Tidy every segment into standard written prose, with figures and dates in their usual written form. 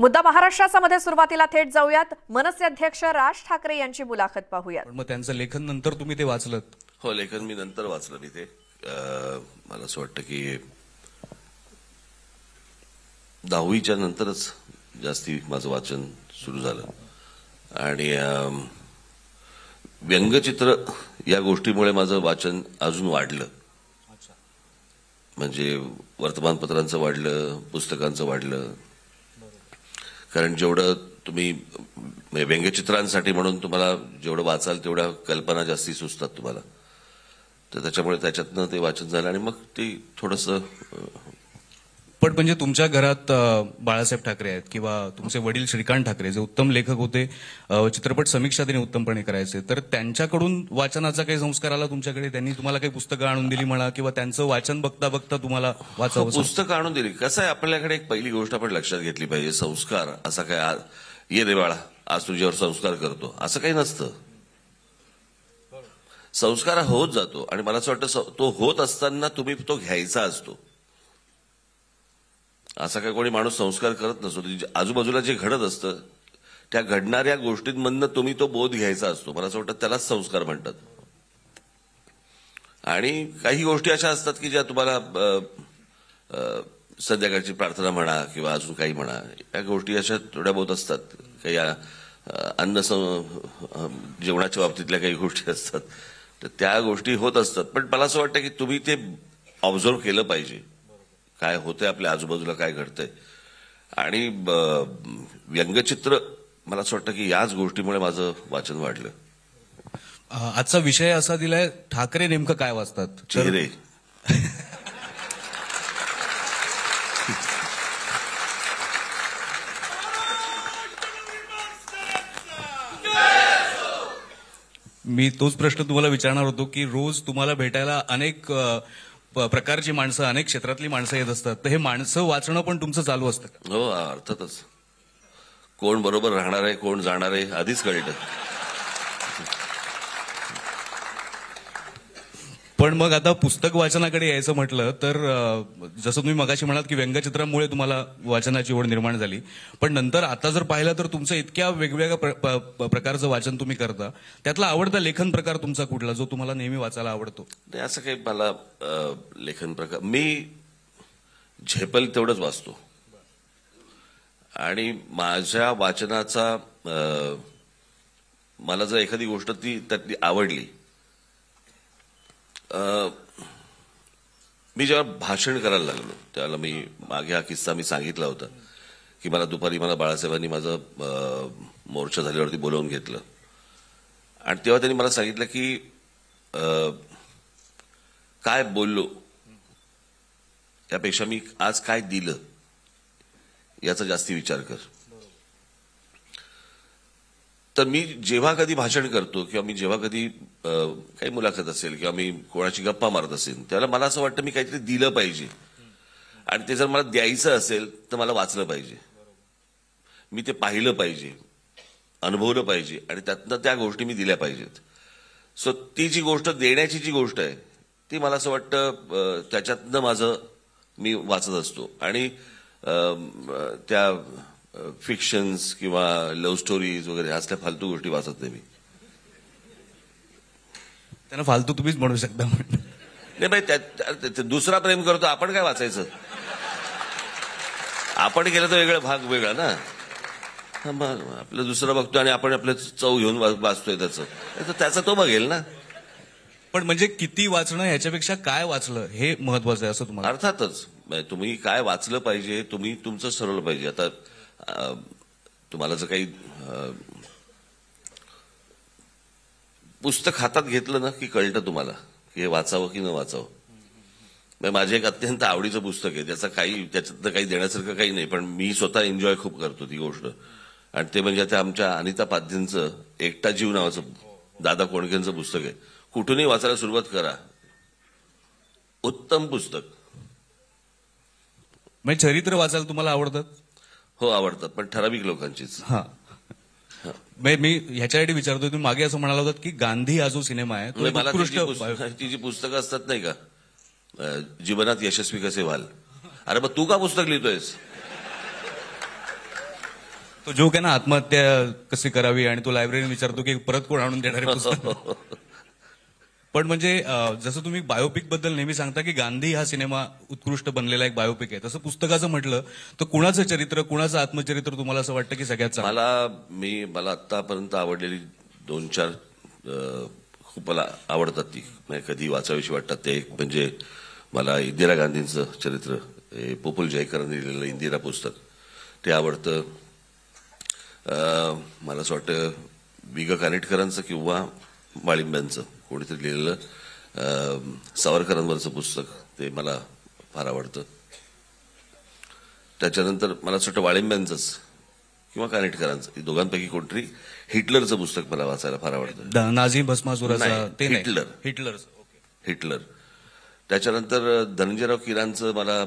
मुद्दा महाराष्ट्रामध्ये सुरुवातीला थेट जाऊयात. मनसे अध्यक्ष राज ठाकरे यांची मुलाखत पाहूयात. मग त्यांचं लेखन नंतर तुम्ही ते वाचलत? हो, लेखन मी नंतर वाचलं. तिथे मला असं वाटतं की दहावीच्या नंतरच जास्ती माझं वाचन सुरू झालं आणि व्यंगचित्र या गोष्टीमुळे माझं वाचन अजून वाढलं. म्हणजे वर्तमानपत्रांचं वाढलं, पुस्तकांचं वाढलं. कारण जेवढं तुम्ही व्यंगचित्रांसाठी म्हणून तुम्हाला जेवढं वाचाल तेवढ्या कल्पना जास्ती सुचतात तुम्हाला. तर त्याच्यामुळे त्याच्यातनं ते वाचन झालं आणि मग ते थोडंसं. पण म्हणजे तुमच्या घरात बाळासाहेब ठाकरे आहेत किंवा तुमचे वडील श्रीकांत ठाकरे जे उत्तम लेखक होते, चित्रपट समीक्षा त्यांनी उत्तमपणे करायचे, तर त्यांच्याकडून वाचनाचा काही संस्कार आला तुमच्याकडे? त्यांनी तुम्हाला काही पुस्तकं आणून दिली म्हणा किंवा त्यांचं वाचन बघता बघता तुम्हाला वाचावं? पुस्तकं आणून दिली. कसं आहे, आपल्याकडे एक पहिली गोष्ट आपण लक्षात घेतली पाहिजे, संस्कार असा काय ये रे बाळा आज तुझ्यावर संस्कार करतो असं काही नसतं. संस्कार होत जातो आणि मला असं वाटतं तो होत असताना तुम्ही तो घ्यायचा असतो. असा काही कोणी माणूस संस्कार करत नसतो. आजूबाजूला जे घडत असतं त्या घडणाऱ्या गोष्टींमधनं तुम्ही तो बोध घ्यायचा असतो. मला असं वाटतं त्यालाच संस्कार म्हणतात. आणि काही गोष्टी अशा असतात की ज्या तुम्हाला संध्याकाळची प्रार्थना म्हणा किंवा अजून काही म्हणा, या गोष्टी अशा थोड्या बहुत असतात. काही अन्न जेवणाच्या बाबतीतल्या काही गोष्टी असतात, तर त्या गोष्टी होत असतात. पण मला असं वाटतं की तुम्ही ते ऑब्झर्व केलं पाहिजे, काय होतंय आपल्या आजूबाजूला, काय घडतंय. आणि व्यंगचित्र मला असं वाटतं की याच गोष्टीमुळे माझं वाचन वाढलं. आजचा विषय असा दिलाय, ठाकरे नेमकं काय वाचतात? चेहरे. मी तोच प्रश्न तुम्हाला विचारणार होतो की रोज तुम्हाला भेटायला अनेक प्रकारची माणसं, अनेक क्षेत्रातली माणसं येत असतात, तर हे माणसं वाचणं पण तुमचं चालू असतं का? हो, अर्थातच. कोण बरोबर राहणार आहे, कोण जाणार आहे आधीच कळतं. पण मग आता पुस्तक वाचनाकडे यायचं म्हटलं तर जसं तुम्ही मगाशी म्हणाल की व्यंगचित्रामुळे तुम्हाला वाचनाची ओढ निर्माण झाली, पण नंतर आता जर पाहिलं तर तुमचं इतक्या वेगवेगळ्या प्रकारचं वाचन तुम्ही करता, त्यातला आवडता लेखन प्रकार तुमचा कुठला, जो तुम्हाला नेहमी वाचायला आवडतो? नाही, असं काही मला लेखन प्रकार, मी झेपल तेवढंच वाचतो. आणि माझ्या वाचनाचा मला जर एखादी गोष्ट ती त्यातली आवडली, मी जेव्हा भाषण करायला लागलो त्याला, मी मागे हा किस्सा मी सांगितला होता की मला दुपारी बाळासाहेबांनी माझं मोर्चा झाल्यावरती बोलवून घेतलं आणि तेव्हा त्यांनी मला सांगितलं की काय बोललो यापेक्षा मी आज काय दिलं याचा जास्ती विचार कर. तर मी जेव्हा कधी भाषण करतो किंवा मी जेव्हा कधी काही मुलाखत असेल किंवा मी कोणाची गप्पा मारत असेल त्याला मला असं वाटतं मी काहीतरी दिलं पाहिजे आणि ते जर मला द्यायचं असेल तर मला वाचलं पाहिजे, मी ते पाहिलं पाहिजे, अनुभवलं पाहिजे आणि त्यातनं त्या गोष्टी मी दिल्या पाहिजेत. सो ती जी गोष्ट देण्याची जी गोष्ट आहे ती मला असं वाटतं त्याच्यातनं माझं मी वाचत असतो. आणि त्या फिक्शन्स किंवा लव्ह स्टोरीज वगैरे असल्या फालतू गोष्टी वाचत नाही मी. त्यांना फालतू तुम्हीच म्हणू शकता. नाही भाई, दुसरा प्रेम करतो, आपण काय वाचायचं? आपण केलं तर वेगळा भाग वेगळा ना, आपलं दुसरं बघतो आणि आपण आपलं चव घेऊन वाचतोय त्याचं, त्याचा तो बघेल ना. पण म्हणजे किती वाचणं ह्याच्यापेक्षा काय वाचलं हे महत्वाचं आहे असं तुम्हाला? अर्थातच, तुम्ही काय वाचलं पाहिजे, तुम्ही तुमचं सरवलं पाहिजे. आता तुम्हाला जर काही पुस्तक हातात घेतलं ना की कळतं तुम्हाला की हे वाचावं की न वाचावं. माझे एक अत्यंत आवडीचं पुस्तक आहे, त्याच्यातनं काही देण्यासारखं काही नाही, पण मी स्वतः एन्जॉय खूप करतो ती गोष्ट. आणि ते म्हणजे आता आमच्या अनिता पाध्यांचं एकटा जीव नावाचं दादा कोंडकेंचं पुस्तक आहे. कुठूनही वाचायला सुरुवात करा, उत्तम पुस्तक. म्हणजे चरित्र वाचायला तुम्हाला आवडतात? हो, आवडतात, पण ठराविक लोकांचीच. हा, मी ह्याच्यासाठी विचारतोय, तुम्ही मागे असं म्हणाला होतात की गांधी हा जो सिनेमा आहे तो उत्कृष्ट. ती जी पुस्तकं असतात नाही का, जीवनात यशस्वी कसे व्हाल, अरे मग तू का पुस्तक लिहितोयस? तो जोक आहे ना, आत्महत्या कशी करावी आणि तो लायब्ररी विचारतो की परत कोण आणून देणारे पुस्तक. पण म्हणजे जसं तुम्ही बायोपिक बद्दल नेहमी सांगता की गांधी हा सिनेमा उत्कृष्ट बनलेला एक बायोपिक आहे, तसं पुस्तकाचं म्हटलं तर कुणाचं चरित्र, कुणाचं आत्मचरित्र तुम्हाला असं वाटतं की सगळ्यात मला आतापर्यंत आवडलेली दोन चार खूप मला आवडतात, ती कधी वाचावीशी वाटतात. ते एक म्हणजे मला इंदिरा गांधींचं चरित्र, पोपुल जयकरांनी लिहिलेलं इंदिरा पुस्तक, ते आवडतं. मला असं वाटतं विग कानेटकरांचं किंवा बाळिंब्यांचं कोणीतरी लिहिलेलं सावरकरांवरचं पुस्तक, ते मला फार आवडतं. त्याच्यानंतर मला असं वाटतं बाळिंब्यांचंच किंवा कानेटकरांचं दोघांपैकी कोणतरी हिटलरचं पुस्तक मला वाचायला फार आवडतं, नाझी भस्मासुराचं, ते हिटलर. त्याच्यानंतर धनंजयराव किरांचं मला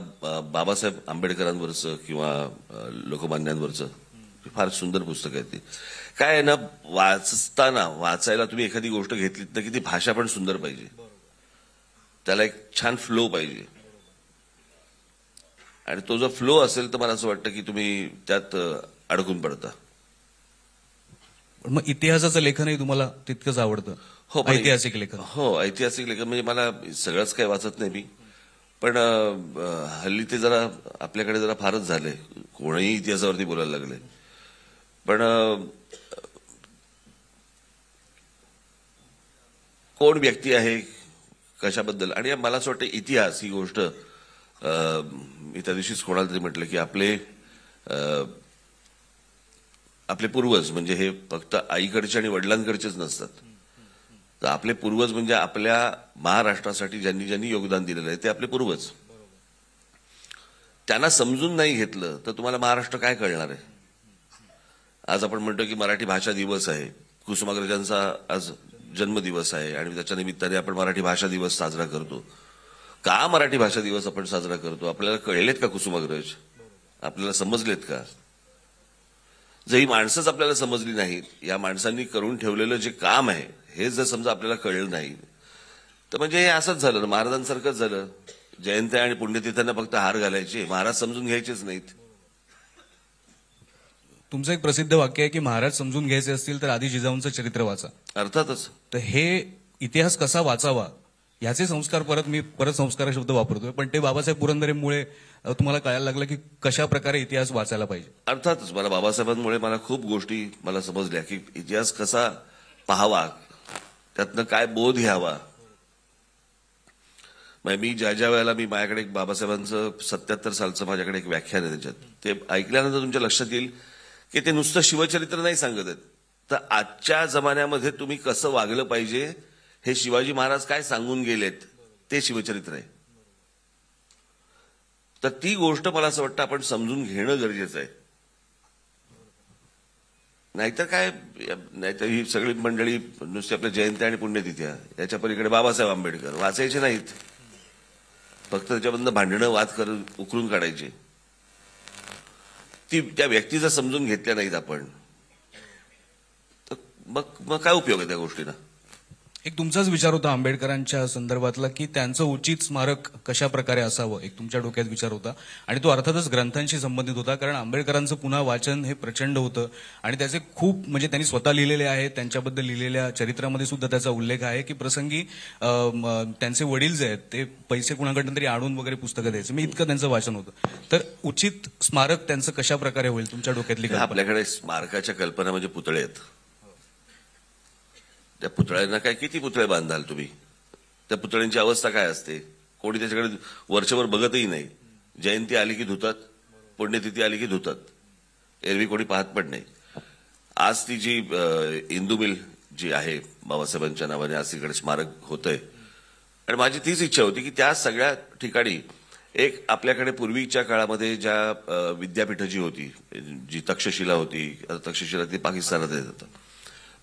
बाबासाहेब आंबेडकरांवरचं किंवा लोकमान्यांवरचं फार सुंदर पुस्तक आहे. ते काय आहे ना, वाचायला तुम्ही एखादी गोष्ट घेतलीत ना की ती भाषा पण सुंदर पाहिजे, त्याला एक छान फ्लो पाहिजे, आणि तो जो फ्लो असेल तर मला असं वाटतं की तुम्ही त्यात अडकून पडता. मग इतिहासाचं लेखनही तुम्हाला तितकंच आवडतं? हो, ऐतिहासिक लेखन. हो, ऐतिहासिक लेखन म्हणजे मला सगळंच काही वाचत नाही मी, पण हल्ली ते जरा आपल्याकडे जरा फारच झाले, कोणीही इतिहासावरती बोलायला लागले. पण कोण व्यक्ती आहे कशाबद्दल, आणि मला असं वाटतं इतिहास ही गोष्ट, मी त्या दिवशीच कोणाला तरी म्हटलं की आपले पूर्वज म्हणजे हे फक्त आईकडचे आणि वडिलांकडचेच नसतात, तर आपले पूर्वज म्हणजे आपल्या महाराष्ट्रासाठी ज्यांनी ज्यांनी योगदान दिलेलं आहे ते आपले पूर्वज. त्यांना समजून नाही घेतलं तर तुम्हाला महाराष्ट्र काय कळणार आहे. आज आपण म्हणतो की मराठी भाषा दिवस आहे, कुसुमाग्रजांचा आज जन्मदिवस आहे आणि त्याच्या निमित्ताने आपण मराठी भाषा दिवस साजरा करतो. का मराठी भाषा दिवस आपण साजरा करतो? आपल्याला कळलेत का कुसुमाग्रज? आपल्याला समजलेत का? जर ही माणसंच आपल्याला समजली नाहीत, या माणसांनी करून ठेवलेलं जे काम आहे हे जर समजा आपल्याला कळलं नाही तर म्हणजे हे असंच झालं, महाराजांसारखंच झालं. जयंत्या आणि पुण्यतिथ्यांना फक्त हार घालायचे, महाराज समजून घ्यायचेच नाहीत. तुमचं एक प्रसिद्ध वाक्य आहे की महाराज समजून घ्यायचे असतील तर आधी जिजाऊंचं चरित्र वाचा. अर्थातच. तर हे इतिहास कसा वाचावा याचे संस्कार, परत संस्कार हा शब्द वापरतोय, पण ते बाबासाहेब पुरंदरेमुळे तुम्हाला कळायला लागलं की कशा प्रकारे इतिहास वाचायला पाहिजे. अर्थातच मला बाबासाहेबांमुळे मला खूप गोष्टी मला समजल्या की इतिहास कसा पाहावा, त्यातनं काय बोध घ्यावा. मी ज्या ज्या वेळेला माझ्याकडे एक बाबासाहेबांचं 77 सालचं माझ्याकडे एक व्याख्यान आहे, त्याच्यात ते ऐकल्यानंतर तुमच्या लक्षात येईल की ते नुसतं शिवचरित्र नाही सांगत आहेत, तर आजच्या जमान्यामध्ये तुम्ही कसं वागलं पाहिजे हे शिवाजी महाराज काय सांगून गेलेत ते शिवचरित्र आहे. तर ती गोष्ट मला असं वाटतं आपण समजून घेणं गरजेचं आहे. नाहीतर ही सगळी मंडळी नुसती आपल्या जयंत्या आणि पुण्यतिथ्या याच्या पलीकडे बाबासाहेब आंबेडकर वाचायचे नाहीत, फक्त त्याच्याबद्दल भांडणं वाद करून उकरून काढायचे. ती त्या व्यक्तीचा समजून घेतल्या नाहीत आपण तर मग काय उपयोग आहे त्या गोष्टीला. एक तुमचाच विचार होता आंबेडकरांच्या संदर्भातला की त्यांचं उचित स्मारक कशा प्रकारे असावं, एक तुमच्या डोक्यात विचार होता, आणि तो अर्थातच ग्रंथांशी संबंधित होता, कारण आंबेडकरांचं पुन्हा वाचन हे प्रचंड होतं आणि त्याचे खूप म्हणजे त्यांनी स्वतः लिहिलेले आहेत, त्यांच्याबद्दल लिहिलेल्या चरित्रामध्ये सुद्धा त्याचा उल्लेख आहे की प्रसंगी त्यांचे वडील जे आहेत ते पैसे कुणाकडून तरी आणून वगैरे पुस्तकं द्यायचे, मी इतकं त्यांचं वाचन होतं. तर उचित स्मारक त्यांचं कशा प्रकारे होईल तुमच्या डोक्यातली कल्पना? आपल्याकडे स्मारकाच्या कल्पना म्हणजे पुतळे आहेत, त्या पुतळ्यांना काय किती पुतळे बांधाल तुम्ही, त्या पुतळ्यांची अवस्था काय असते, कोणी त्याच्याकडे वर्षभर बघतही नाही. जयंती आली की धुतात, पुण्यतिथी आली की धुतात, एरवी कोणी पाहत पण नाही. आज ती जी इंदू मिल जी आहे बाबासाहेबांच्या नावाने आज तिकडे स्मारक होतंय, आणि माझी तीच इच्छा होती की त्या सगळ्या ठिकाणी एक आपल्याकडे पूर्वीच्या काळामध्ये ज्या विद्यापीठं जी होती, जी तक्षशिला होती, तक्षशिला ती पाकिस्तानात येतात,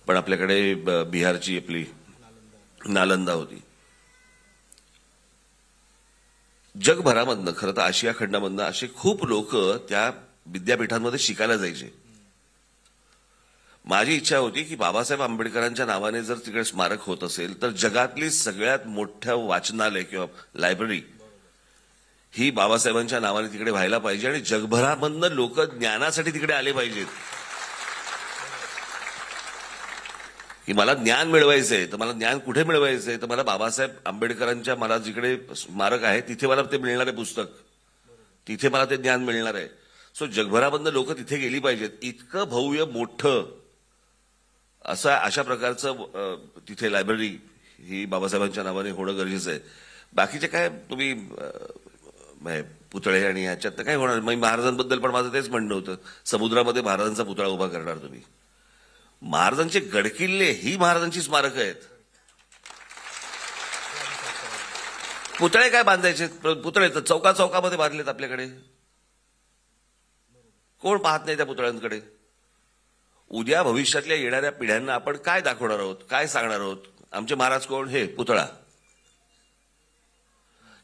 पण आपल्याकडे बिहारची आपली नालंदा होती, जगभरामधनं खरं तर आशिया खंडामधनं असे खूप लोक त्या विद्यापीठांमध्ये शिकायला जायचे. माझी इच्छा होती की बाबासाहेब आंबेडकरांच्या नावाने जर तिकडे स्मारक होत असेल तर जगातली सगळ्यात मोठ्या वाचनालय किंवा लायब्ररी ही बाबासाहेबांच्या नावाने तिकडे व्हायला पाहिजे, आणि जगभरामधनं लोक ज्ञानासाठी तिकडे आले पाहिजेत. की मला ज्ञान मिळवायचंय, तर मला ज्ञान कुठे मिळवायचंय, तर मला बाबासाहेब आंबेडकरांच्या मला जिकडे स्मारक आहे तिथे मला ते मिळणार आहे पुस्तक, तिथे मला ते ज्ञान मिळणार आहे. सो जगभरामधनं लोक तिथे गेली पाहिजेत. इतकं भव्य मोठं असं अशा प्रकारचं तिथे लायब्ररी ही बाबासाहेबांच्या नावाने होणं गरजेचं आहे. बाकीचे काय तुम्ही पुतळे आणि ह्याच्यात काय होणार. मी महाराजांबद्दल पण माझं तेच म्हणणं होतं, समुद्रामध्ये महाराजांचा पुतळा उभा करणार तुम्ही. महाराजांचे गडकिल्ले ही महाराजांची स्मारकं आहेत. पुतळे काय बांधायचे, पुतळे तर चौका चौकामध्ये बांधलेत आपल्याकडे, कोण पाहत नाही त्या पुतळ्यांकडे. उद्या भविष्यातल्या येणाऱ्या पिढ्यांना आपण काय दाखवणार आहोत, काय सांगणार आहोत, आमचे महाराज कोण, हे पुतळा.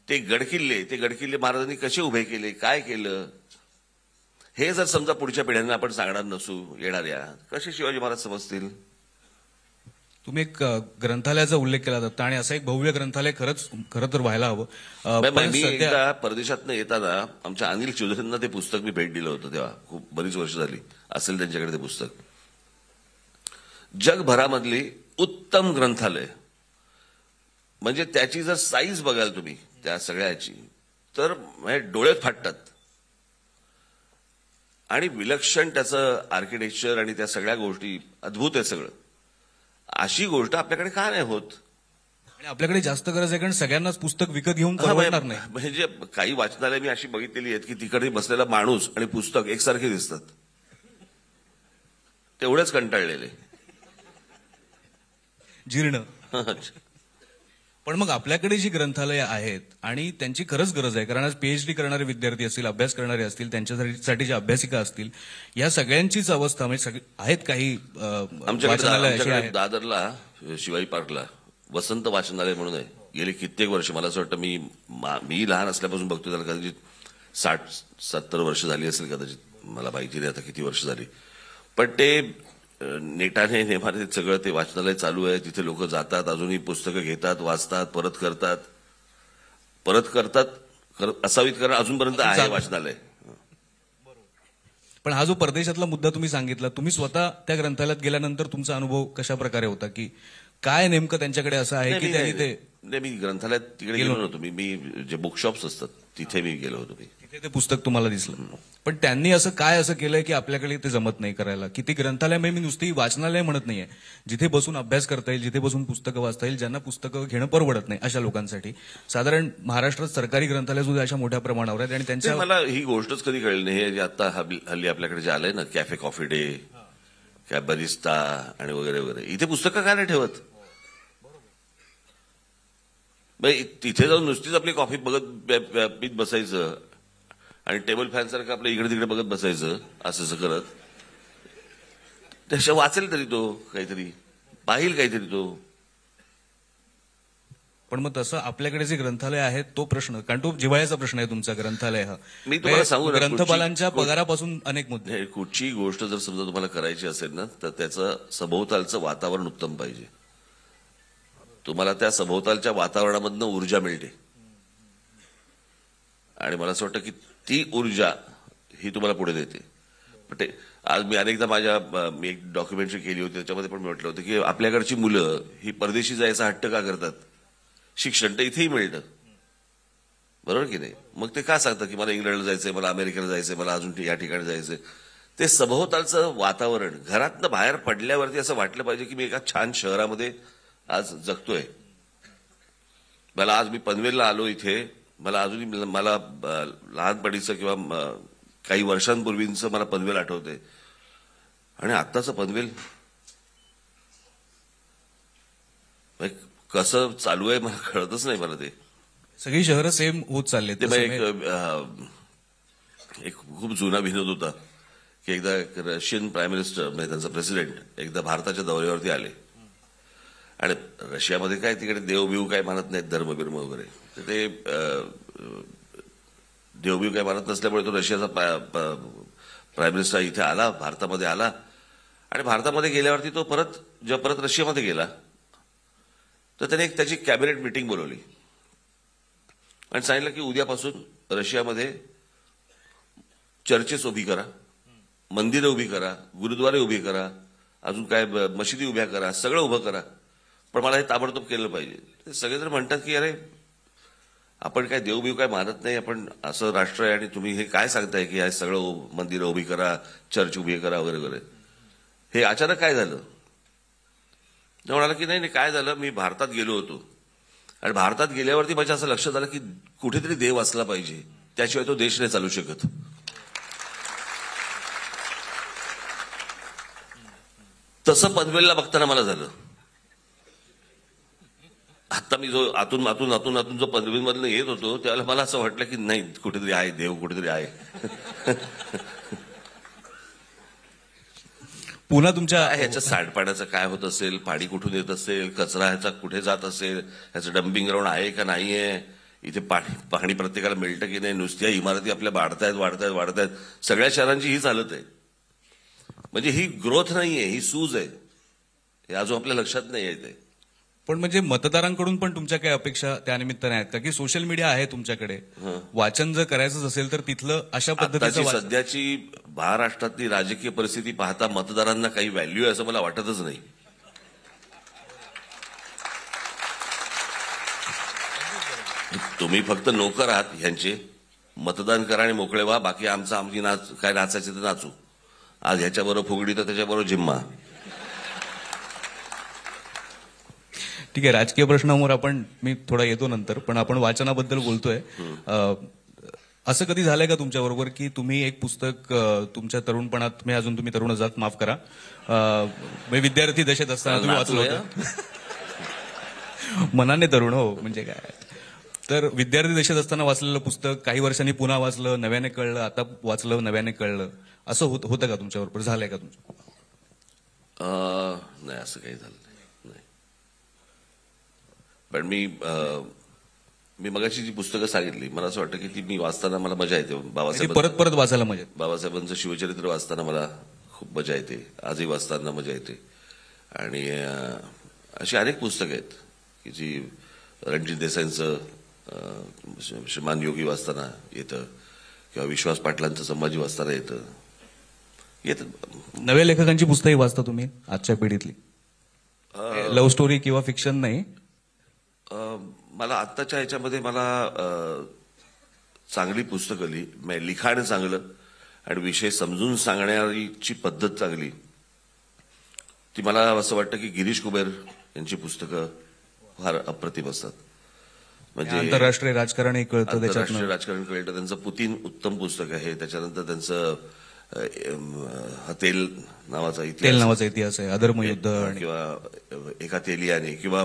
ते गडकिल्ले महाराजांनी कसे उभे केले, काय केलं, हे जर समजा पुढच्या पिढ्यांना आपण सांगणार नसू येणाऱ्या, कसे शिवाजी महाराज समजतील. तुम्ही एक ग्रंथालयाचा उल्लेख केला जाता आणि असं एक भव्य ग्रंथालय खरंच व्हायला हवं. मी एकदा परदेशातनं येताना आमच्या अनिल चौधरींना ते पुस्तक मी भेट दिलं होतं तेव्हा, खूप बरीच वर्ष झाली असेल त्यांच्याकडे ते पुस्तक. जगभरामधली उत्तम ग्रंथालय म्हणजे त्याची जर साईज बघाल तुम्ही त्या सगळ्याची तर डोळे फाटतात. आणि विलक्षण त्याचं आर्किटेक्चर आणि त्या सगळ्या गोष्टी अद्भुत आहे सगळं. अशी गोष्ट आपल्याकडे का नाही होत. आपल्याकडे जास्त गरज आहे कारण सगळ्यांनाच पुस्तक विकत घेऊन परवडणार नाही. म्हणजे काही वाचनालय मी अशी बघितलेली आहेत की तिकडे बसलेला माणूस आणि पुस्तक एकसारखे दिसतात, तेवढेच कंटाळलेले जीर्ण. पण मग आपल्याकडे जी ग्रंथालयं आहेत आणि त्यांची खरंच गरज आहे कारण आज पीएचडी करणारे विद्यार्थी असतील, अभ्यास करणारे असतील, त्यांच्यासाठी ज्या अभ्यासिका असतील, या सगळ्यांचीच अवस्था म्हणजे आहेत काही. आमच्याकडे दादरला शिवाजी पार्कला वसंत वाचनालय म्हणून आहे, गेली कित्येक वर्ष. मला असं वाटतं मी लहान असल्यापासून बघतो त्याला, कदाचित 60-70 वर्ष झाली असेल कदाचित, मला माहिती नाही आता किती वर्ष झाली. पण ते नेटाने नेमाने सगळं ते वाचनालय चालू आहे, तिथे लोक जातात, अजूनही पुस्तकं घेतात, वाचतात, परत करतात असावीत कारण अजूनपर्यंत आहे वाचनालय. पण हा जो परदेशातला मुद्दा तुम्ही सांगितला, तुम्ही स्वतः त्या ग्रंथालयात गेल्यानंतर तुमचा अनुभव कशा प्रकारे होता, की काय नेमकं त्यांच्याकडे असं आहे की त्यांनी ते. नाही, मी ग्रंथालयात तिकडे गेलो नव्हतो, मी जे बुकशॉप्स असतात तिथे मी गेलो होतो, तिथे ते पुस्तक तुम्हाला दिसलं. पण त्यांनी असं काय असं केलंय की आपल्याकडे ते जमत नाही करायला, की ती ग्रंथालय मी नुसती वाचनालय म्हणत नाहीये, जिथे बसून अभ्यास करता येईल, जिथे बसून पुस्तकं वाचता येईल, ज्यांना पुस्तकं घेणं परवडत नाही अशा लोकांसाठी. साधारण महाराष्ट्रात सरकारी ग्रंथालय सुद्धा अशा मोठ्या प्रमाणावर आहेत. आणि त्यांच्या मला ही गोष्टच कधी कळली नाही, हे आता हल्ली आपल्याकडे जे आलंय ना कॅफे कॉफी डे, काय बरिस्ता आणि वगैरे वगैरे, इथे पुस्तकं काय नाही ठेवत. तिथे जाऊन नुसतीच आपली कॉफी बघत पीत बसायचं आणि टेबल फॅन सारखं आपलं इकडे तिकडे बघत बसायचं असं करत. त्याशिवाय वाचेल तरी तो काहीतरी, पाहिल काहीतरी तो. पण मग तसं आपल्याकडे जे ग्रंथालय आहेत तो प्रश्न, कारण तो जिव्हाळ्याचा प्रश्न आहे तुमचा ग्रंथालय हा. मी तुम्हाला सांगू, ग्रंथपालांच्या पगारापासून अनेक मुद्दे. कुठची गोष्ट जर समजा तुम्हाला करायची असेल ना तर त्याचं सभोवतालचं वातावरण उत्तम पाहिजे. तुम्हाला त्या सभोवतालच्या वातावरणामधनं ऊर्जा मिळते आणि मला असं वाटतं की ती ऊर्जा ही तुम्हाला पुढे देते. आज मी अनेकदा मी एक डॉक्युमेंटरी केली होती, त्याच्यामध्ये पण मी म्हटलं होतं की आपल्याकडची मुलं ही परदेशी जायचा हट्ट का करतात. शिक्षण तर इथेही मिळतं, बरोबर की नाही. मग ते का सांगतात की मला इंग्लंडला जायचंय, मला अमेरिकेला जायचंय, मला अजून या ठिकाणी जायचंय. ते सभोवतालचं वातावरण घरातनं बाहेर पडल्यावरती असं वाटलं पाहिजे की मी एका छान शहरामध्ये आज जगतोय. मला आज मी पनवेलला आलो इथे, मला अजूनही मला लहानपणीचं किंवा काही वर्षांपूर्वीचं मला पनवेल आठवते आणि आत्ताचं पनवेल कसं चालू आहे मला कळतच नाही. मला ते सगळी शहरं सेम होत चालले. ते एक खूप जुना विनोद होता की एकदा रशियन प्राईम मिनिस्टर म्हणजे त्यांचा प्रेसिडेंट एकदा भारताच्या दौऱ्यावरती आले आणि रशियामध्ये काय तिकडे देवबिव काय मानत नाहीत, धर्मबिर्म वगैरे. ते देवबिव काय मानत नसल्यामुळे तो रशियाचा प्राईम मिनिस्टर इथे आला, भारतामध्ये आला आणि भारतामध्ये गेल्यावरती तो जेव्हा परत रशियामध्ये गेला तर त्याने एक त्याची कॅबिनेट मिटिंग बोलवली आणि सांगितलं की उद्यापासून रशियामध्ये चर्चेस उभी करा, मंदिरं उभी करा, गुरुद्वारे उभी करा, अजून काय मशिदी उभ्या करा, सगळं उभं करा, पण मला हे ताबडतोब केलं पाहिजे. सगळेजण म्हणतात की अरे आपण काय देवबीव काय मानत नाही, आपण असं राष्ट्र आहे आणि तुम्ही हे काय सांगताय की सगळं मंदिरं उभी करा, चर्च उभी करा वगैरे वगैरे. हे अचानक काय झालं? म्हणाला की नाही नाही काय झालं, मी भारतात गेलो होतो आणि भारतात गेल्यावरती माझ्या असं लक्षात आलं की कुठेतरी देव असला पाहिजे, त्याशिवाय तो देश नाही चालू शकत. तसं पनवेलला बघताना मला झालं. आता मी जो आतून आतून आतून आतून जो पनवेल मधून येत होतो त्याला मला असं वाटलं की नाही कुठेतरी आहे देव, कुठेतरी आहे. पुन्हा तुमच्या ह्याच्या सांडपाण्याचं काय होत असेल, पाणी कुठून येत असेल, कचरा ह्याचा कुठे जात असेल, ह्याचं डम्पिंग ग्राउंड आहे का नाही आहे, इथे पाणी प्रत्येकाला मिळतं की नाही, नुसत्या इमारती आपल्या वाढतायत वाढतायत वाढतायत. सगळ्या शहरांची ही हालत आहे. म्हणजे ही ग्रोथ नाही आहे, ही सूज आहे, हे अजून आपल्या लक्षात नाही येत आहे. पण म्हणजे मतदारांकडून पण तुमच्या काही अपेक्षा त्यानिमित्ताने आहेत का की सोशल मीडिया आहे तुमच्याकडे, वाचन जर करायचंच असेल तर तिथलं अशा पद्धतीची सध्याची महाराष्ट्रातली राजकीय परिस्थिती पाहता मतदारांना काही व्हॅल्यू आहे असं मला वाटतच नाही. तुम्ही फक्त नोकर आहात यांचे, मतदान करा आणि मोकळे व्हा, बाकी आमचा आमची नाच काय नाचायचे तर नाचू, आज ह्याच्याबरोबर फुगडी तर त्याच्याबरोबर झिम्मा. ठीक आहे, राजकीय प्रश्नांवर आपण मी थोडा येतो नंतर, पण आपण वाचनाबद्दल बोलतोय. असं कधी झालंय का तुमच्याबरोबर की तुम्ही एक पुस्तक तुमच्या तरुणपणात, मी अजून तुम्ही तरुण आहात माफ करा, मी विद्यार्थी दशेत असताना तुम्ही वाचलं होतं, मनाने तरुण हो म्हणजे काय, तर विद्यार्थी दशेत असताना वाचलेलं पुस्तक काही वर्षांनी पुन्हा वाचलं, नव्याने कळलं, आता वाचलं नव्याने कळलं, असं होतं का तुमच्याबरोबर, झालंय का तुमच्या? नाही असं काही झालं नाही. पण मी मगाशी जी पुस्तकं सांगितली मला असं वाटतं की ती मी वाचताना मला मजा येते. बाबासाहेब परत वाचायला मजा, बाबासाहेबांचं शिवचरित्र वाचताना मला खूप मजा येते, आजही वाचताना मजा येते. आणि अशी अनेक पुस्तकं आहेत की जी रणजित देसाईंचं श्रीमान योगी वाचताना येतं किंवा विश्वास पाटलांचं संभाजी वाचताना येतं. नव्या लेखकांची पुस्तकही वाचता तुम्ही आजच्या पिढीतली, लव्ह स्टोरी किंवा फिक्शन नाही? मला आत्ताच्या ह्याच्यामध्ये मला चांगली पुस्तकं लिखाण चांगलं आणि विषय समजून सांगण्याची पद्धत चांगली ती मला असं वाटतं की गिरीश कुबेर यांची पुस्तकं फार अप्रतिम असतात. म्हणजे आंतरराष्ट्रीय राजकारण कळतं, आंतरराष्ट्रीय राजकारण कळतं. त्यांचं पुतीन उत्तम पुस्तक आहे. त्याच्यानंतर त्यांचं तेल नावाचा इतिहास आहे, अधर्म युद्ध किंवा एका तेलियाने, किंवा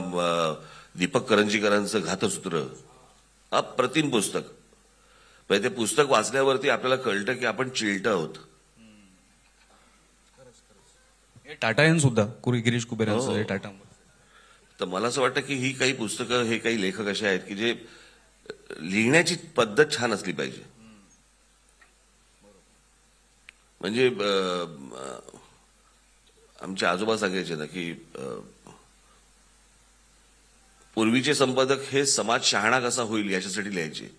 दीपक करंजीकरांचं घातसूत्र, अप्रतिम पुस्तक. म्हणजे ते पुस्तक वाचल्यावरती आपल्याला कळतं की आपण चिलट आहोत. टाटा यांनी सुद्धा गिरीश कुबेर यांचं टाटा. तर मला असं वाटतं की ही काही पुस्तकं, हे काही लेखक असे आहेत की जे लिहिण्याची पद्धत छान असली पाहिजे. म्हणजे आमचे आजोबा सांगायचे ना की पूर्वीचे संपादक हे समाज शहाणा कसा होईल याच्यासाठी लिहायचे,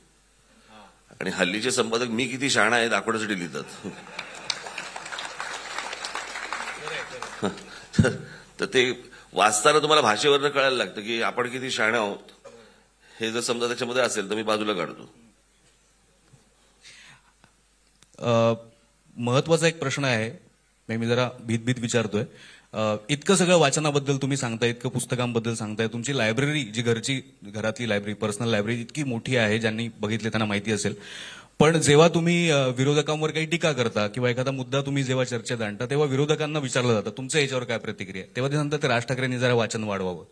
आणि हल्लीचे संपादक मी किती शहाणा आहे दाखवण्यासाठी लिहितात. तर ते वाचताना तुम्हाला भाषेवरनं कळायला लागतं की आपण किती शहाणे आहोत. हे जर समजा त्याच्यामध्ये असेल तर मी बाजूला काढतो. महत्वाचा एक प्रश्न आहे, मी जरा भीत विचारतोय. इतकं सगळं वाचनाबद्दल तुम्ही सांगताय, इतकं पुस्तकांबद्दल सांगताय, तुमची लायब्ररी जी घरातली लायब्ररी, पर्सनल लायब्ररी इतकी मोठी आहे, ज्यांनी बघितले त्यांना माहिती असेल. पण जेव्हा तुम्ही विरोधकांवर काही टीका करता किंवा एखादा मुद्दा तुम्ही जेव्हा चर्चेत आणता तेव्हा विरोधकांना विचारलं जातं तुमचं याच्यावर काय प्रतिक्रिया, तेव्हा ते सांगतात ते राज ठाकरेंनी जरा वाचन वाढवावं.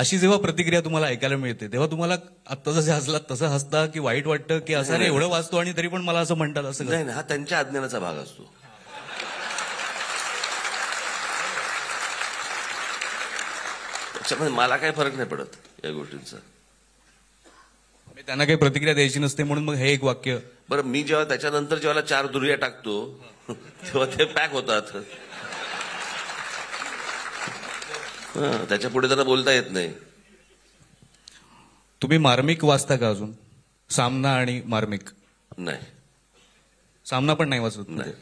अशी जेव्हा प्रतिक्रिया तुम्हाला ऐकायला मिळते तेव्हा तुम्हाला आत्ता जसे हसलात तसं हसता की वाईट वाटतं की असं नाही एवढं वाचतो आणि तरी पण मला असं म्हणतात? असं नाही ना, हा त्यांच्या अज्ञानाचा भाग असतो. त्याच्यामुळे मला काही फरक नाही पडत या गोष्टींचा. त्यांना काही प्रतिक्रिया द्यायची नसते म्हणून मग हे एक वाक्य. बरं, मी जेव्हा त्याच्यानंतर जेव्हा 4 दुर्या टाकतो तेव्हा ते पॅक होतात, त्याच्या पुढे त्यांना बोलता येत नाही. तुम्ही मार्मिक वाचता का अजून? सामना आणि मार्मिक नाही. सामना पण नाही वाचत? नाही.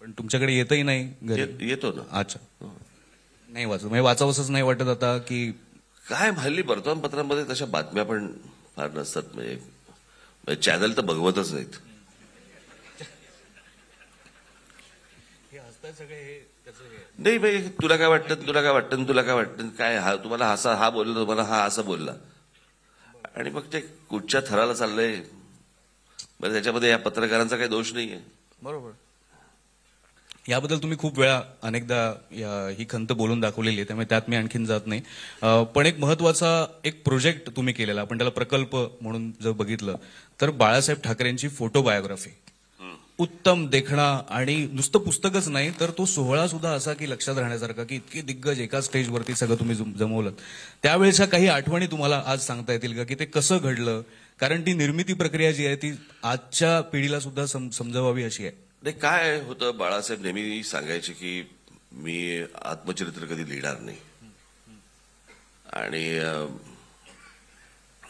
पण तुमच्याकडे येतही नाही? येतो ना. अच्छा, नाही वाचू, म्हणजे वाचावंसच नाही वाटत आता की काय? हल्ली वर्तमानपत्रांमध्ये तशा बातम्या पण फार नसतात, म्हणजे चॅनल तर बघवतच नाहीत. नाही भाई, तुला काय वाटतं, तुला काय वाटतं, तुला काय वाटतं, काय हा तुम्हाला हा हा बोलला, तुम्हाला हा असं बोलला, आणि मग ते कुठच्या थराला चाललंय. बरं, त्याच्यामध्ये या पत्रकारांचा काही दोष नाहीये. बरोबर. याबद्दल तुम्ही खूप वेळा अनेकदा ही खंत बोलून दाखवलेली आहे, त्यामुळे त्यात मी आणखीन जात नाही. पण एक महत्वाचा एक प्रोजेक्ट तुम्ही केलेला, आपण त्याला प्रकल्प म्हणून जर बघितलं तर बाळासाहेब ठाकरेंची फोटो बायोग्राफी, उत्तम देखणा, आणि नुसतं पुस्तकच नाही तर तो सोहळा सुद्धा असा की लक्षात राहण्यासारखा, की इतके दिग्गज एका स्टेजवरती सगळं तुम्ही जमवलं. त्यावेळेच्या काही आठवणी तुम्हाला आज सांगता येतील का, की ते कसं घडलं? कारण ती निर्मिती प्रक्रिया जी आहे ती आजच्या पिढीला सुद्धा समजावावी अशी आहे. नाही, काय होतं, बाळासाहेब नेहमी सांगायचे की मी आत्मचरित्र कधी लिहिणार नाही, आणि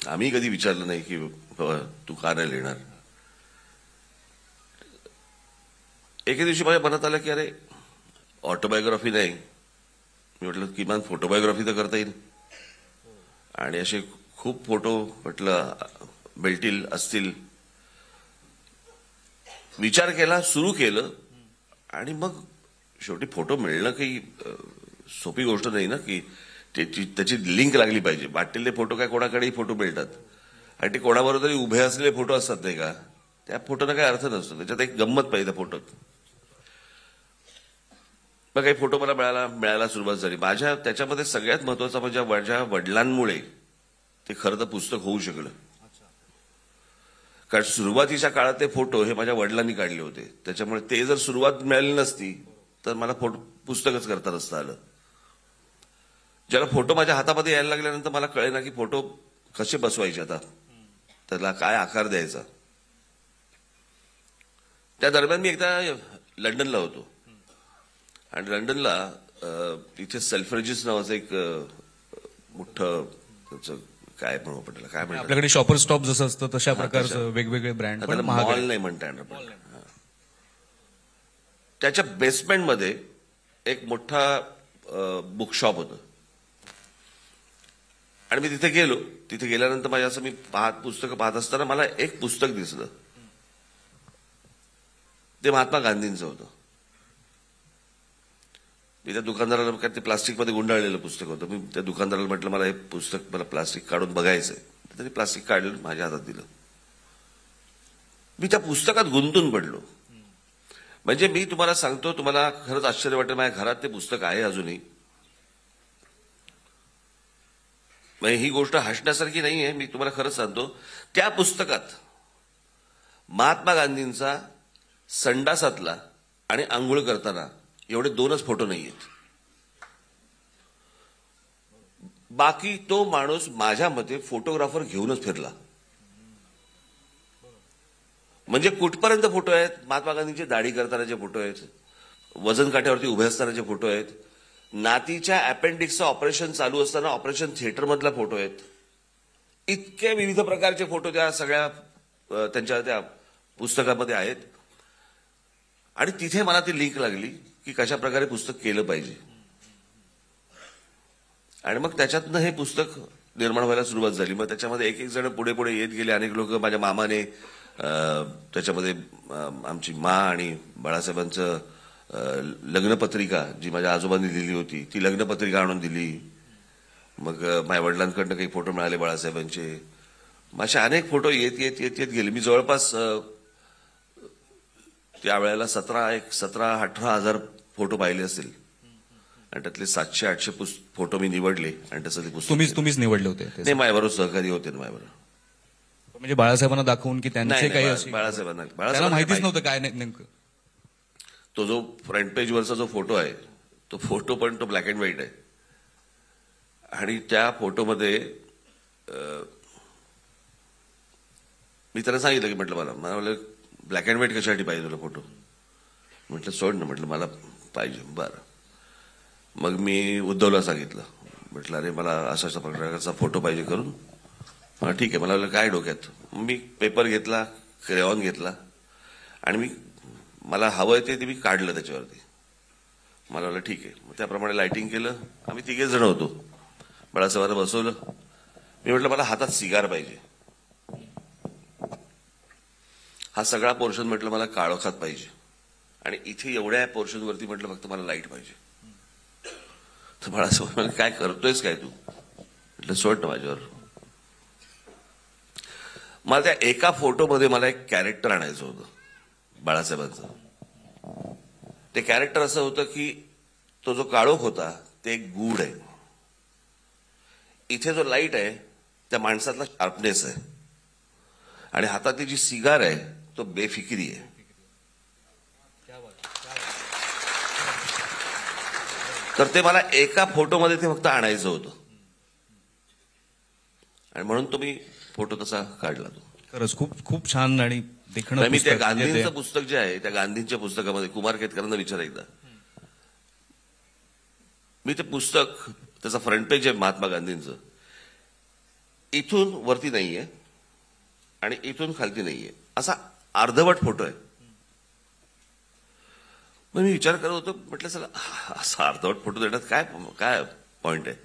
आम्ही कधी विचारलं नाही की तू का नाही लिहिणार. एके दिवशी माझ्या मनात आलं की अरे ऑटोबायोग्राफी नाही, मी म्हटलं किमान फोटोबायोग्राफी तर करता येईल. आणि असे खूप फोटो म्हटलं भेटतील असतील, विचार केला, सुरू केलं, आणि मग शेवटी फोटो मिळणं काही सोपी गोष्ट नाही ना, की त्याची लिंक लागली पाहिजे. वाटलेले फोटो काय कोणाकडेही फोटो मिळतात, आणि ते कोणाबरोबर तरी उभे असलेले फोटो असतात नाही का, त्या फोटोला काही अर्थ नसतो, त्याच्यात एक गंमत पाहिजे फोटोत. मग काही फोटो मला मिळायला सुरुवात झाली. माझ्या त्याच्यामध्ये सगळ्यात महत्वाचा म्हणजे माझ्या वडिलांमुळे ते खरं तर पुस्तक होऊ शकलं, कारण सुरुवातीच्या काळात ते फोटो हे माझ्या वडिलांनी काढले होते, त्याच्यामुळे ते जर सुरुवात मिळाली नसती तर मला फोटो पुस्तकच करता नसतं आलं. ज्याला फोटो माझ्या हातामध्ये यायला लागल्यानंतर मला कळे ना की फोटो कसे बसवायचे, आता त्याला काय आकार द्यायचा. त्या दरम्यान मी एकदा लंडनला होतो, आणि लंडनला तिथे सेल्फरेजेस नावाचं एक मोठं काय म्हणू आपण त्याला, काय म्हणतात आपल्याकडे शॉपर स्टॉप जसं असतं तशा प्रकारचं वेगवेगळे ब्रँड, मॉल नाही म्हणता येणार, त्याच्या बेसमेंटमध्ये एक मोठा बुकशॉप होतं. आणि मी तिथे गेलो, तिथे गेल्यानंतर माझ्या असं मी पुस्तकं पाहत असताना मला एक पुस्तक दिसलं, ते महात्मा गांधींचं होतं. मी त्या दुकानदाराला, काय ते प्लास्टिकमध्ये गुंडाळलेलं पुस्तक होतं, मी त्या दुकानदाराला म्हटलं मला हे पुस्तक, मला प्लास्टिक काढून बघायचं आहे. त्यांनी प्लास्टिक काढलं, माझ्या हातात दिलं, मी त्या पुस्तकात गुंतून पडलो. म्हणजे मी तुम्हाला सांगतो, तुम्हाला खरंच आश्चर्य वाटेल, माझ्या घरात ते पुस्तक आहे अजूनही. म्हणजे ही गोष्ट हसण्यासारखी नाही आहे, मी तुम्हाला खरंच सांगतो. त्या पुस्तकात महात्मा गांधींचा संडासातला आणि आंघोळ करताना एवढे दोनच फोटो नाही आहेत, बाकी तो माणूस माझ्या मते फोटोग्राफर घेऊनच फिरला. म्हणजे कुठपर्यंत फोटो आहेत, महात्मा गांधींची दाढी करतानाचे फोटो आहेत, वजन काट्यावरती उभे असतानाचे फोटो आहेत, नातीच्या अपेंडिक्सचं ऑपरेशन चालू असताना ऑपरेशन थिएटरमधला फोटो आहेत, इतके विविध प्रकारचे फोटो त्या सगळ्या त्यांच्या त्या पुस्तकामध्ये आहेत. आणि तिथे मला ती लिंक लागली की कशा प्रकारे पुस्तक केलं पाहिजे, आणि मग त्याच्यातनं हे पुस्तक निर्माण व्हायला सुरुवात झाली. मग त्याच्यामध्ये एक एक जण पुढे पुढे येत गेले, अनेक लोक. माझ्या मामाने त्याच्यामध्ये आमची माँ आणि बाळासाहेबांचं लग्नपत्रिका जी माझ्या आजोबांनी दिली होती ती लग्नपत्रिका आणून दिली. मग माझ्या वडिलांकडनं काही फोटो मिळाले बाळासाहेबांचे. माझे अनेक फोटो येत येत येत येत गेले. मी जवळपास त्यावेळेला 17-18 हजार फोटो पाहिले असतील, आणि त्यातले 700-800 फोटो मी निवडले. आणि त्यासाठी तुम्हीच निवडले होते? नाही, माझ्याबरोबर सहकारी होते ना, माझ्याबरोबर. म्हणजे बाळासाहेबांना दाखवून की त्यांचे काही? बाळासाहेबांना माहितीच नव्हतं काय नेमकं. तो जो फ्रंट पेज वरचा जो फोटो आहे तो फोटो पण तो ब्लॅक अँड व्हाईट आहे, आणि त्या फोटोमध्ये मी त्यांना सांगितलं की म्हटलं मला ब्लॅक अँड व्हाईट कशासाठी पाहिजे तुला फोटो? म्हटलं सोड ना, म्हटलं मला पाहिजे. बरं, मग मी उद्धवला सांगितलं, म्हटलं अरे मला असा अशा प्रकारचा फोटो पाहिजे करून. मला ठीक आहे, मला काय डोक्यात. मी पेपर घेतला, क्रेऑन घेतला, आणि मी मला हवं ते मी काढलं त्याच्यावरती, मला वाटलं ठीक आहे, मग त्याप्रमाणे लाइटिंग केलं. आम्ही तिघे जण होतो, बाळासाहेबांना बसवलं. मी म्हटलं मला हातात सिगार पाहिजे, हा सगळा पोर्शन म्हटलं मला काळोखात पाहिजे, आणि इथे एवढ्या पोर्शन वरती म्हटलं फक्त मला लाईट पाहिजे. तर बाळासाहेब म्हणाले काय करतोयस काय तू, म्हटलं सोड ना माझ्यावर. मला त्या एका फोटोमध्ये मला एक कॅरेक्टर आणायचं होतं बाळासाहेबांचं. ते कॅरेक्टर असं होतं की तो जो काळोख होता ते एक गूढ आहे, इथे जो लाईट आहे त्या माणसातला शार्पनेस आहे, आणि हातातली जी सिगार आहे तो बेफिकिरी आहे. तर ते मला एका फोटोमध्ये ते फक्त आणायचं होतं, आणि म्हणून तो मी फोटो तसा काढला. तो खरंच खूप खूप छान. आणि मी त्या गांधींचं पुस्तक जे आहे त्या गांधींच्या पुस्तकामध्ये कुमार केतकरांना विचार एकदा, मी ते पुस्तक त्याचा फ्रंट पेज आहे महात्मा गांधींचं, इथून वरती नाहीये आणि इथून खालती नाहीये, असा अर्धवट फोटो आहे. मग मी विचार करत होतो, म्हटलं चला असा अर्धवट फोटो देण्यात काय काय पॉइंट आहे.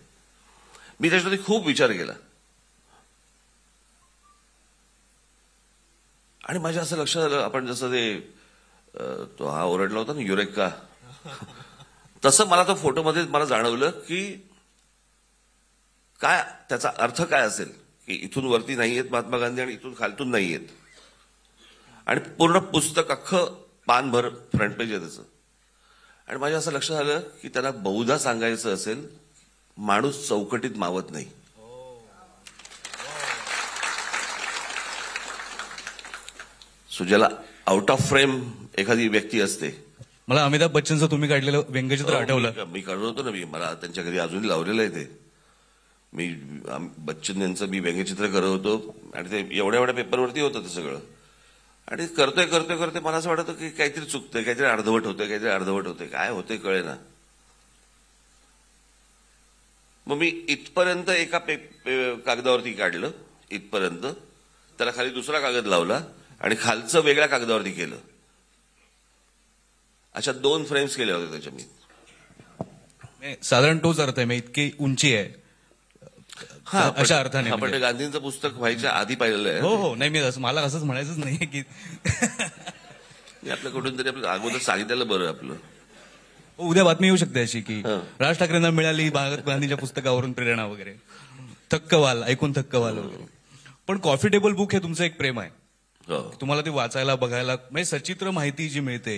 मी त्याच्यावरती खूप विचार केला, आणि माझ्या असं लक्षात आलं, आपण जसं ते तो हा ओरडला होता ना युरेका, तसं मला तो फोटोमध्ये मला जाणवलं की काय त्याचा अर्थ काय असेल, की इथून वरती नाही आहेत महात्मा गांधी आणि इथून खालतून नाही आहेत. आणि पूर्ण पुस्तक अख्खं पानभर फ्रंट पेज आहे त्याचं, आणि माझ्या असं लक्षात आलं की त्यांना बहुधा सांगायचं असेल माणूस चौकटीत मावत नाही. सो ज्याला आउट ऑफ फ्रेम एखादी व्यक्ती असते. मला अमिताभ बच्चनचं तुम्ही काढलेलं व्यंगचित्र आठवलं. मी काढलो होतो ना, मी मला त्यांच्या घरी अजूनही लावलेलं आहे ते. मी बच्चन यांचं मी व्यंगचित्र करत होतो, आणि ते एवढ्या एवढ्या पेपरवरती होतं ते सगळं, आणि करतोय करतोय करतोय मला असं वाटतं की काहीतरी चुकतंय, काहीतरी अर्धवट होतंय, काहीतरी अर्धवट होतंय, काय होतंय कळेना. मग मी इथपर्यंत एका कागदावरती काढलं, इथपर्यंत त्याला खाली दुसरा कागद लावला, आणि खालचं वेगळ्या कागदावरती केलं, अशा दोन फ्रेम्स केल्या होत्या त्याच्या. मी साधारण तोच अर्थ आहे, मी इतकी उंची आहे हा अशा अर्थाने. आपण गांधींचं पुस्तक व्हायच्या आधी पाहिलेलं आहे. हो हो, नाही मी मला असंच म्हणायचंच नाही की आपलं कुठून तरी आपलं अगोदर सांगितलं बरं आपलं. उद्या बातमी येऊ शकते अशी की राज ठाकरेंना मिळाली गांधींच्या पुस्तकावरून प्रेरणा वगैरे, थक्कवाल ऐकून थक्कवाल वगैरे. पण कॉफी टेबल बुक हे तुमचं एक प्रेम आहे, तुम्हाला ते वाचायला बघायला, म्हणजे सचित्र माहिती जी मिळते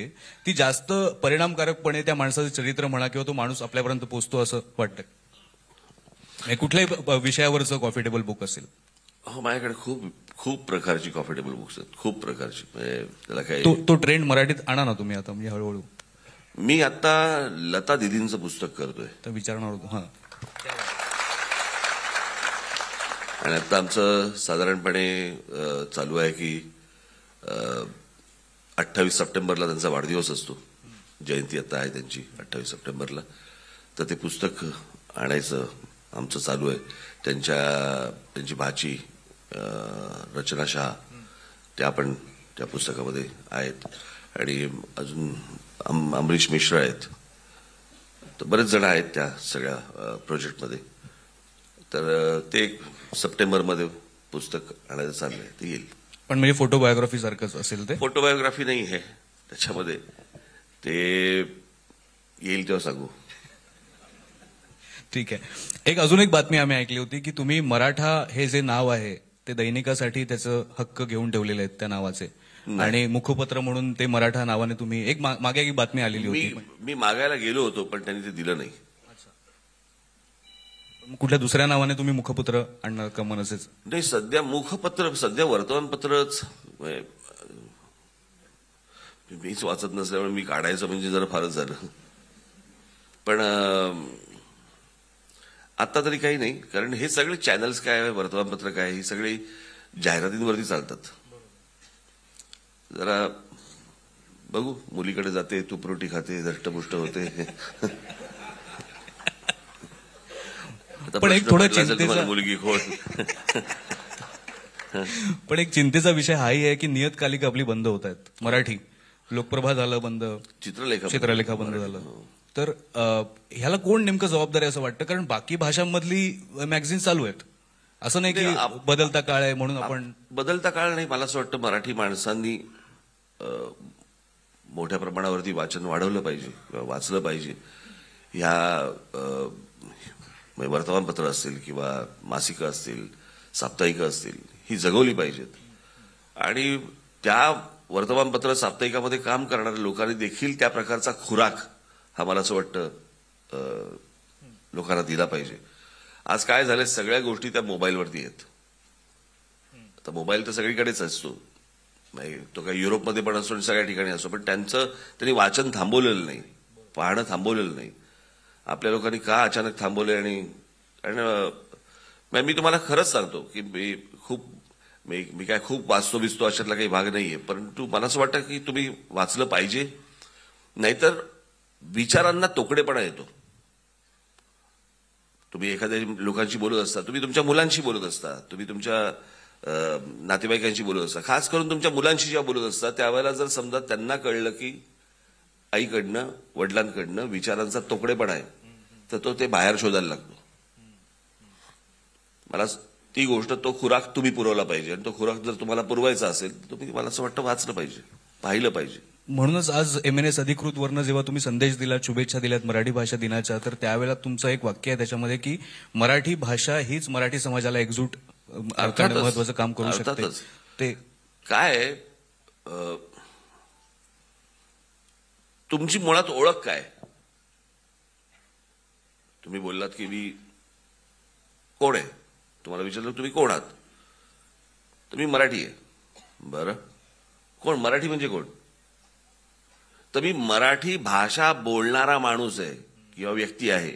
ती जास्त परिणामकारकपणे त्या माणसाचं चरित्र म्हणा किंवा तो माणूस आपल्यापर्यंत पोहोचतो असं वाटतं. कुठल्याही विषयावरचं कॉफी टेबल बुक असेल. हो, माझ्याकडे खूप खूप प्रकारची कॉफी टेबल बुक्स आहेत, खूप प्रकारची. त्याला काय तो ट्रेंड मराठीत आणा ना तुम्ही आता, म्हणजे हळूहळू. मी आता लता दिदींचं पुस्तक करतोय, तर विचारणार होतो. हा, आणि आता आमचं साधारणपणे चालू आहे की 28 सप्टेंबरला त्यांचा वाढदिवस असतो, जयंती आता आहे त्यांची 28 सप्टेंबरला. तर ते पुस्तक आणायचं आमचं चालू आहे. त्यांची भाची रचना शाह, त्या पण त्या पुस्तकामध्ये आहेत, आणि अजून अमरीश मिश्रा आहेत, तर बरेच जण आहेत त्या सगळ्या प्रोजेक्टमध्ये. तर ते एक सप्टेंबरमध्ये पुस्तक आणायचं चाललंय, ते येईल. पण म्हणजे फोटोबायोग्राफी सारखंच असेल ते? फोटोबायोग्राफी नाही आहे त्याच्यामध्ये, ते येईल तेव्हा सांगू. ठीक आहे. अजून एक बातमी आम्ही ऐकली होती की तुम्ही मराठा हे जे नाव आहे ते दैनिकासाठी त्याचं हक्क घेऊन ठेवलेले आहेत त्या नावाचे, आणि मुखपत्र म्हणून ते मराठा नावाने तुम्ही एक मागे एक बातमी आलेली होती. मी मागायला गेलो होतो पण त्यांनी ते दिलं नाही. कुठल्या दुसऱ्या नावाने तुम्ही मुखपत्र आणणार का मनसेच? नाही, सध्या मुखपत्र, सध्या वर्तमानपत्रच मीच वाचत नसल्यामुळे मी काढायचं म्हणजे जरा फारच झालं. पण आता तरी काही नाही, कारण हे सगळे चॅनल्स काय, वर्तमानपत्र काय, ही सगळी जाहिरातींवरती चालतात. जरा बघू, मुलीकडे जाते, तूप रोटी खाते, धष्टपुष्ट होते. पण एक थोडा चिंतेचा मुलगी पण एक चिंतेचा विषय हाही आहे की नियतकालिक आपली बंद होत आहेत मराठी, लोकप्रभा झालं बंद, चित्रलेखा बंद झालं, तर ह्याला कोण नेमकं जबाबदारी असं वाटतं? कारण बाकी भाषांमधली मॅगझिन चालू आहेत, असं नाही की बदलता काळ आहे म्हणून आपण. बदलता काळ नाही, मला असं वाटतं मराठी माणसांनी मोठ्या प्रमाणावरती वाचन वाढवलं पाहिजे किंवा वाचलं पाहिजे. ह्या वर्तमानपत्र असतील किंवा मासिकं असतील, साप्ताहिकं असतील, ही जगवली पाहिजेत. आणि त्या वर्तमानपत्र साप्ताहिकामध्ये काम करणाऱ्या लोकांनी देखील त्या प्रकारचा खुराक हा मला असं वाटतं लोकांना दिला पाहिजे. आज काय झालं, सगळ्या गोष्टी त्या मोबाईलवरती आहेत. आता मोबाईल तर सगळीकडेच असतो, तो काही युरोपमध्ये पण असतो आणि सगळ्या ठिकाणी असतो, पण त्यांनी वाचन थांबवलेलं नाही, पाहणं थांबवलेलं नाही. आपल्या लोकांनी का अचानक थांबवले? आणि मी तुम्हाला खरंच सांगतो की मी काय खूप वाचतो बिचतो अशातला काही भाग नाहीये, परंतु मला असं वाटतं की तुम्ही वाचलं पाहिजे, नाहीतर विचारांना तोकडेपणा येतो. तुम्ही एखाद्या लोकांशी बोलत असता, तुम्ही तुमच्या मुलांशी बोलत असता, तुम्ही तुमच्या नातेवाईकांशी बोलत असता, खास करून तुमच्या मुलांशी जेव्हा बोलत असता त्यावेळेला जर समजा त्यांना कळलं की आईकडनं वडिलांकडनं विचारांचा तोकडेपणा आहे, तर तो ते बाहेर शोधायला लागतो. मला ती गोष्ट, तो खुराक तुम्ही पुरवला पाहिजे, आणि तो खुराक जर तुम्हाला पुरवायचा असेल तर तुम्ही, मला असं वाटतं, वाचलं पाहिजे, पाहिलं पाहिजे. म्हणूनच आज MNS अधिकृत वरनं जेव्हा तुम्ही संदेश दिला, शुभेच्छा दिल्यात मराठी भाषा दिनाच्या, तर त्यावेळेला तुमचं एक वाक्य आहे त्याच्यामध्ये की मराठी भाषा हीच मराठी समाजाला एकजूट अर्थाने महत्वाचं काम करू शकते. ते काय, तुमची मुळात ओळख काय? तुम्ही बोललात की मी कोण आहे, तुम्हाला विचारलं तुम्ही कोण आहात, तुम्ही मराठी आहे. बरं, कोण मराठी म्हणजे कोण? तर मी मराठी भाषा बोलणारा माणूस आहे किंवा व्यक्ती आहे.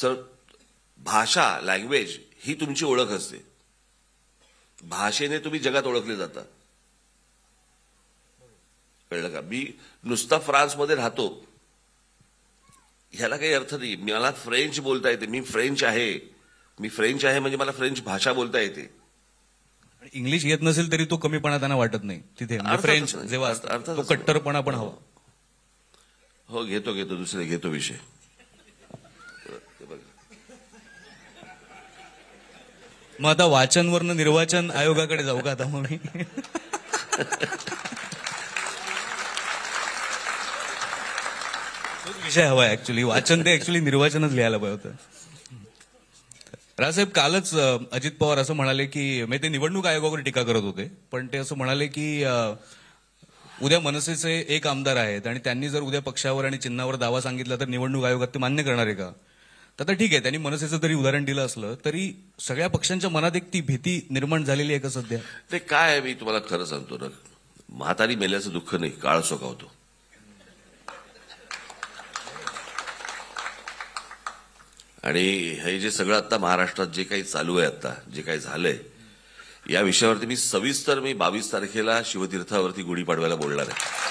सर, भाषा, लँग्वेज ही तुमची ओळख असते. भाषेने तुम्ही जगात ओळखले जाता. कळलं का? मी नुसता फ्रान्समध्ये राहतो ह्याला काही अर्थ नाही. मला फ्रेंच बोलता येते, मी फ्रेंच आहे म्हणजे मला फ्रेंच भाषा बोलता येते. इंग्लिश येत नसेल तरी तो कमीपणा त्यांना वाटत नाही. तिथे फ्रेंच जेव्हा तो कट्टरपणा पण हवा. हो, घेतो दुसरे घेतो विषय. मग आता वाचनवरनं निर्वाचन आयोगाकडे जाऊ का आता? मग विषय हवा ऍक्च्युली वाचन, ते ऍक्च्युली निर्वाचनच लिहायला पाहिजे होतं. राजसाहेब, कालच अजित पवार असं म्हणाले की, मी ते निवडणूक आयोगावर टीका करत होते, पण ते असं म्हणाले की उद्या मनसेचे एक आमदार आहेत आणि त्यांनी जर उद्या पक्षावर आणि चिन्हावर दावा सांगितला तर निवडणूक आयोगात ते मान्य करणार आहे का? तर ठीक आहे, त्यांनी मनसेचं जरी उदाहरण दिलं असलं तरी सगळ्या पक्षांच्या मनात एक ती भीती निर्माण झालेली आहे का सध्या? ते काय आहे, मी तुम्हाला खरं सांगतो ना, म्हातारी मेल्याचं दुःख नाही, काळ सोकावतो. आणि हे जे सगळं आता महाराष्ट्रात जे काही चालू आहे, आता जे काही झालंय, या विषयावरती मी सविस्तर 22 तारखेला शिवतीर्थावरती गुढीपाडव्याला बोलणार आहे.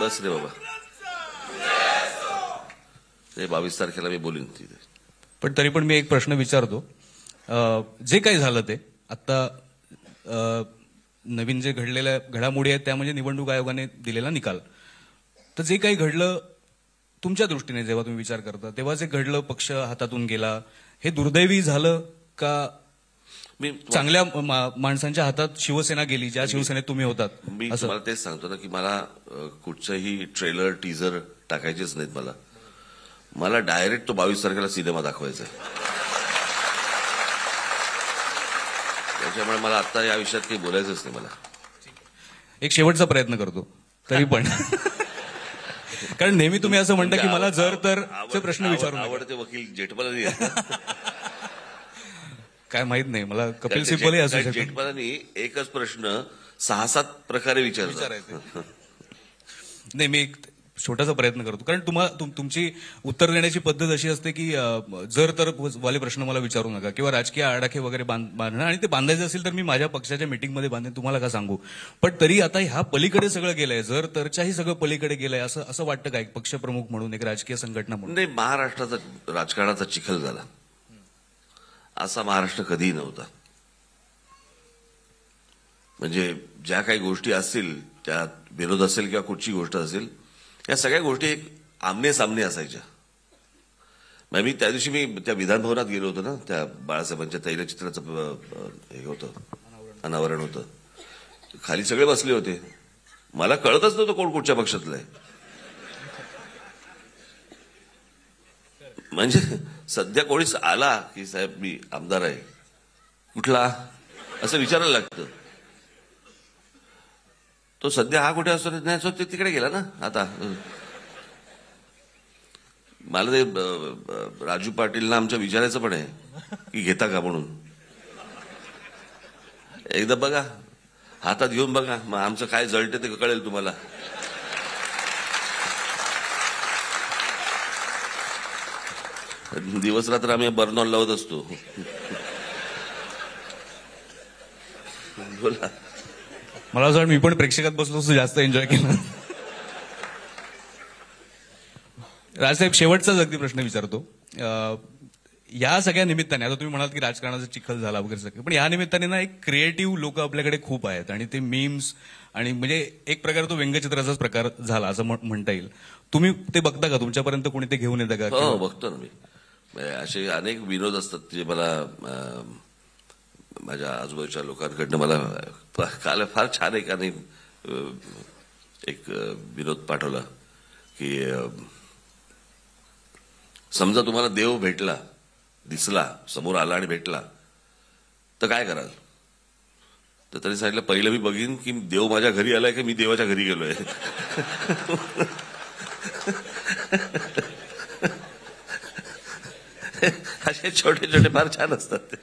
बस रे बाबा, ते 22 तारखेला मी बोलीन तिथे. पण तरी पण मी एक प्रश्न विचारतो, जे काही झालं ते आता नवीन जे घडलेल्या घडामोडी आहेत त्या म्हणजे निवडणूक आयोगाने दिलेला निकाल. तर जे काही घडलं तुमच्या दृष्टीने जेव्हा तुम्ही विचार करता तेव्हा जे घडलं, पक्ष हातातून गेला, हे दुर्दैवी झालं का? मी चांगल्या माणसांच्या हातात शिवसेना गेली, ज्या शिवसेनेत तुम्ही होतात. मी तुम्हाला तेच सांगतो ना की मला कुठचंही ट्रेलर टीजर टाकायचेच नाहीत. मला डायरेक्ट तो 22 तारखेला सिनेमा दाखवायचा आहे. त्यामुळे मला आता या विषयात काही बोलायचंच नाही. मला एक शेवटचा प्रयत्न करतो तरी पण, कारण नेहमी तुम्ही असं म्हणता की मला जर तर प्रश्न विचारून आवडते वकील जेठमलानी. काय माहित नाही मला, कपिल सिब्बल असं जेठमलानी एकच प्रश्न 6-7 प्रकारे विचारायचा. नाही, मी छोटासा प्रयत्न करतो, कारण तुमची उत्तर देण्याची पद्धत अशी असते की जर तर वाले प्रश्न मला विचारू नका किंवा राजकीय आडाखे वगैरे बांधणं, आणि ते बांधायचं असेल तर मी माझ्या पक्षाच्या मीटिंग मध्ये बांधेन, तुम्हाला का सांगू. पण तरी आता ह्या पलीकडे सगळं गेलंय, जर तरच्याही सगळं पलीकडे गेलंय असं वाटतं का एक पक्षप्रमुख म्हणून, एक राजकीय संघटना म्हणून? नाही, महाराष्ट्राचा राजकारणाचा चिखल झाला, असा महाराष्ट्र कधीही नव्हता. म्हणजे ज्या काही गोष्टी असतील त्यात विरोध असेल किंवा कुठची गोष्ट असेल, या सगळ्या गोष्टी एक आमने सामने असायच्या. मी त्या दिवशी त्या विधानभवनात गेलो होतो ना, त्या बाळासाहेबांच्या तैलचित्राचं हे होतं, अनावरण होतं, खाली सगळे बसले होते. मला कळतच नव्हतं कोण कुठच्या पक्षातलं आहे. म्हणजे सध्या कोणीच आला की साहेब मी आमदार आहे, कुठला असं विचारायला लागतं. तो सध्या हा कुठे असतो, नाही ते तिकडे गेला ना. आता मला ते राजू पाटीलना आमच्या विचारायचं पण आहे की घेता का म्हणून, एकदा बघा, हातात घेऊन बघा, मग आमचं काय जळते ते कळेल तुम्हाला. दिवस रात्र आम्ही बर्नॉल लावत असतो. बोला, मला असं वाटतं मी पण प्रेक्षकात बसलो असतो, जास्त एन्जॉय केला. राजसाहेब, शेवटचाच अगदी प्रश्न विचारतो. या सगळ्या निमित्ताने, आता तुम्ही म्हणाल की राजकारणाचा चिखल झाला वगैरे सगळं, पण या निमित्ताने ना एक क्रिएटिव्ह लोक आपल्याकडे खूप आहेत, आणि ते मीम्स आणि म्हणजे एक प्रकारे तो व्यंगचित्राचाच प्रकार झाला असं म्हणता येईल. तुम्ही ते बघता का, तुमच्यापर्यंत कोणी ते घेऊन येतं का? हो, बघतो ना मी. असे अनेक विनोद असतात जे मला माझ्या आजूबाजूच्या लोकांकडनं मला काल फार छान एकाने एक विनोद पाठवला की समजा तुम्हाला देव भेटला, दिसला, समोर आला आणि भेटला, तर काय कराल? तर त्यांनी सांगितलं, पहिलं मी बघीन की देव माझ्या घरी आलाय की मी देवाच्या घरी गेलोय. असे छोटे छोटे फार छान असतात.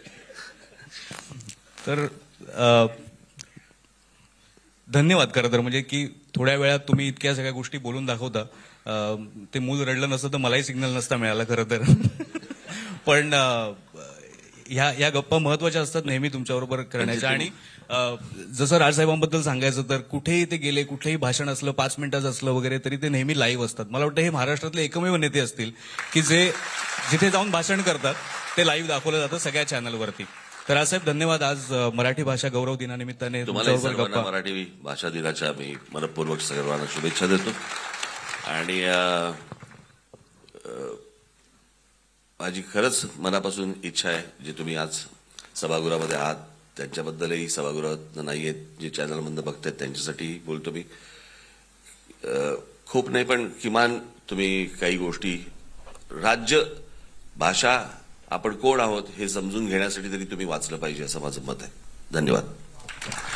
तर धन्यवाद खरं तर, म्हणजे की थोड्या वेळात तुम्ही इतक्या सगळ्या गोष्टी बोलून दाखवता. ते मूल रडलं नसतं तर मलाही सिग्नल नसता मिळाला खरं तर. पण ह्या गप्पा महत्वाच्या असतात नेहमी तुमच्याबरोबर करण्याच्या. आणि जसं राजसाहेबांबद्दल सांगायचं तर कुठेही ते गेले, कुठलंही भाषण असलं, 5 मिनिटाचं असलं वगैरे तरी ते नेहमी लाईव्ह असतात. मला वाटतं हे महाराष्ट्रातले एकमेव नेते असतील की जे जिथे जाऊन भाषण करतात ते लाईव्ह दाखवलं जातं सगळ्या चॅनलवरती. तर राजसाहेब, धन्यवाद. आज मराठी भाषा गौरव दिनानिमित्ताने तुम्हाला मराठी भाषा दिनाच्या मी मनपूर्वक सर्वांना शुभेच्छा देतो. आणि माझी खरंच मनापासून इच्छा आहे, जे तुम्ही आज सभागृहामध्ये आहात त्यांच्याबद्दलही, सभागृहात नाही आहेत जे चॅनलमधनं बघतायत त्यांच्यासाठी बोलतो मी. खूप नाही पण किमान तुम्ही काही गोष्टी, राज्य, भाषा, आपण कोण आहोत हे समजून घेण्यासाठी तरी तुम्ही वाचलं पाहिजे असं माझं मत आहे. धन्यवाद.